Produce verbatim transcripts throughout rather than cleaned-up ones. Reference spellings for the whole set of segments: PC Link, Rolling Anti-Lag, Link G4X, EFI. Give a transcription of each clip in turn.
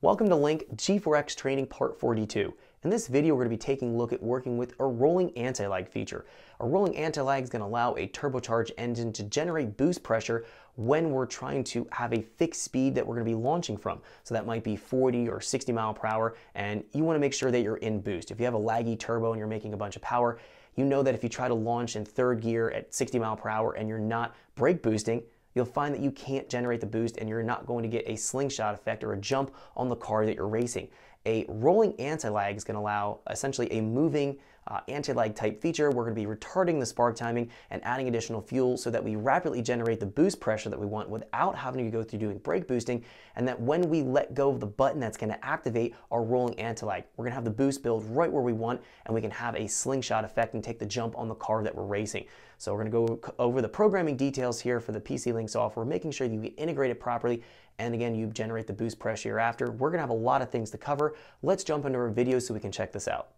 Welcome to Link G four X Training Part forty-two. In this video, we're going to be taking a look at working with a rolling anti-lag feature. A rolling anti-lag is going to allow a turbocharged engine to generate boost pressure when we're trying to have a fixed speed that we're going to be launching from. So that might be forty or sixty mile per hour, and you want to make sure that you're in boost. If you have a laggy turbo and you're making a bunch of power, you know that if you try to launch in third gear at sixty mile per hour and you're not brake boosting, you'll find that you can't generate the boost and you're not going to get a slingshot effect or a jump on the car that you're racing. A rolling anti-lag is going to allow essentially a moving uh, anti-lag type feature. We're going to be retarding the spark timing and adding additional fuel so that we rapidly generate the boost pressure that we want without having to go through doing brake boosting, and that when we let go of the button that's going to activate our rolling anti-lag, we're going to have the boost build right where we want and we can have a slingshot effect and take the jump on the car that we're racing. So we're going to go over the programming details here for the P C Link software, making sure that you integrate it properly. And again, you generate the boost pressure you're after. We're gonna have a lot of things to cover. Let's jump into our video so we can check this out.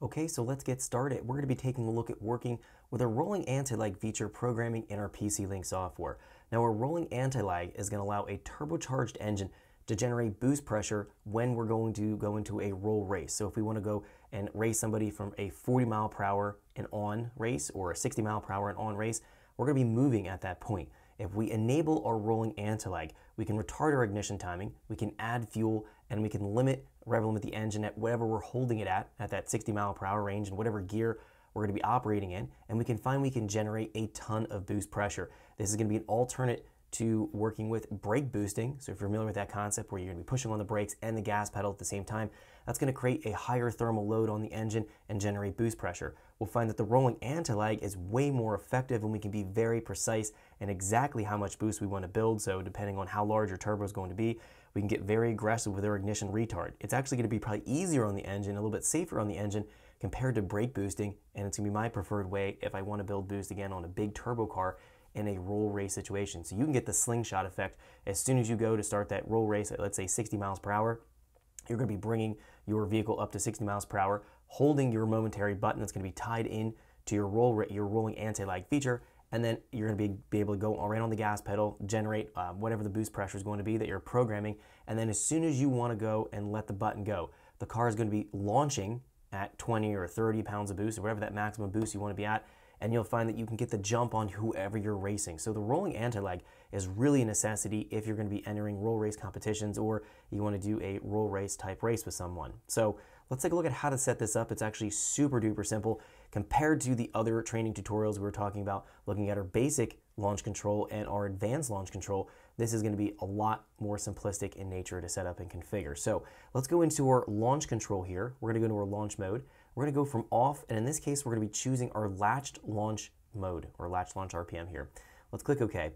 Okay, so let's get started. We're gonna be taking a look at working with a rolling anti-lag feature programming in our P C Link software. Now, a rolling anti-lag is gonna allow a turbocharged engine to generate boost pressure when we're going to go into a roll race. So if we wanna go and race somebody from a forty mile per hour and on race, or a sixty mile per hour and on race, we're gonna be moving at that point. If we enable our rolling anti-lag, we can retard our ignition timing, we can add fuel, and we can limit, rev limit the engine at whatever we're holding it at, at that sixty mile per hour range and whatever gear we're gonna be operating in, and we can find we can generate a ton of boost pressure. This is gonna be an alternate to working with brake boosting. So if you're familiar with that concept where you're gonna be pushing on the brakes and the gas pedal at the same time, that's gonna create a higher thermal load on the engine and generate boost pressure. We'll find that the rolling anti-lag is way more effective and we can be very precise in exactly how much boost we want to build. So depending on how large your turbo is going to be, we can get very aggressive with our ignition retard. It's actually going to be probably easier on the engine, a little bit safer on the engine compared to brake boosting, and it's going to be my preferred way if I want to build boost again on a big turbo car in a roll race situation. So you can get the slingshot effect as soon as you go to start that roll race at, let's say, sixty miles per hour. You're going to be bringing your vehicle up to sixty miles per hour, holding your momentary button that's going to be tied in to your roll your rolling anti-lag feature, and then you're going to be, be able to go right on the gas pedal, generate uh, whatever the boost pressure is going to be that you're programming, and then as soon as you want to go and let the button go, the car is going to be launching at twenty or thirty pounds of boost, or whatever that maximum boost you want to be at, and you'll find that you can get the jump on whoever you're racing. So the rolling anti-lag is really a necessity if you're going to be entering roll race competitions or you want to do a roll race type race with someone. So let's take a look at how to set this up. It's actually super duper simple compared to the other training tutorials we were talking about, looking at our basic launch control and our advanced launch control. This is going to be a lot more simplistic in nature to set up and configure. So let's go into our launch control here. We're going to go into our launch mode. We're going to go from off, and in this case, we're going to be choosing our latched launch mode, or latched launch R P M here. Let's click OK,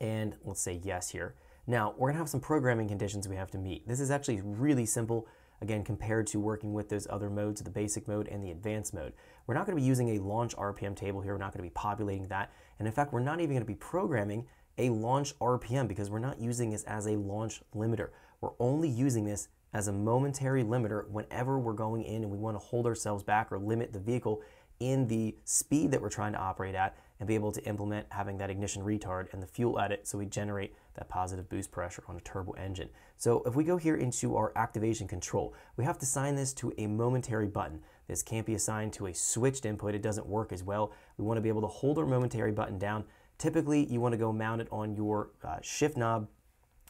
and let's say yes here. Now, we're going to have some programming conditions we have to meet. This is actually really simple, again, compared to working with those other modes, the basic mode and the advanced mode. We're not going to be using a launch R P M table here. We're not going to be populating that. And in fact, we're not even going to be programming a launch R P M because we're not using this as a launch limiter. We're only using this as a momentary limiter whenever we're going in and we want to hold ourselves back or limit the vehicle in the speed that we're trying to operate at and be able to implement having that ignition retard and the fuel at it so we generate that positive boost pressure on a turbo engine. So if we go here into our activation control, we have to assign this to a momentary button. This can't be assigned to a switched input. It doesn't work as well. We want to be able to hold our momentary button down. Typically, you want to go mount it on your uh, shift knob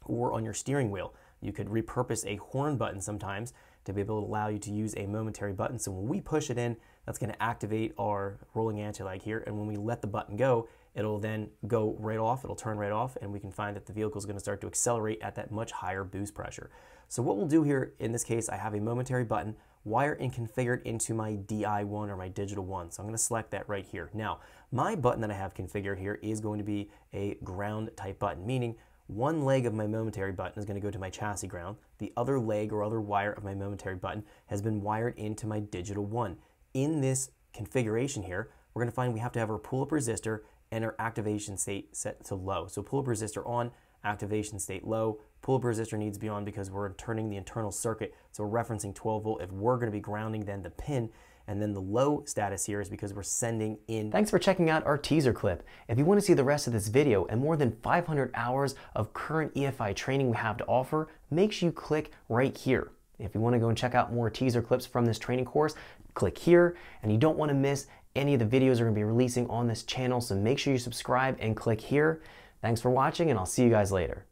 or on your steering wheel. You could repurpose a horn button sometimes to be able to allow you to use a momentary button. So when we push it in, that's going to activate our rolling anti-lag here. And when we let the button go, it'll then go right off. It'll turn right off, and we can find that the vehicle is going to start to accelerate at that much higher boost pressure. So what we'll do here, in this case, I have a momentary button wired and configured into my D I one or my digital one. So I'm going to select that right here. Now, my button that I have configured here is going to be a ground type button, meaning one leg of my momentary button is going to go to my chassis ground. The other leg or other wire of my momentary button has been wired into my digital one. In this configuration here, we're going to find we have to have our pull-up resistor and our activation state set to low. So pull-up resistor on, activation state low. Pull-up resistor needs to be on because we're turning the internal circuit. So we're referencing twelve volt. If we're going to be grounding, then the pin And then the low status here is because we're sending in. Thanks for checking out our teaser clip. If you want to see the rest of this video and more than five hundred hours of current E F I training we have to offer, make sure you click right here. If you want to go and check out more teaser clips from this training course, click here. And you don't want to miss any of the videos we're going to be releasing on this channel, so make sure you subscribe and click here. Thanks for watching, and I'll see you guys later.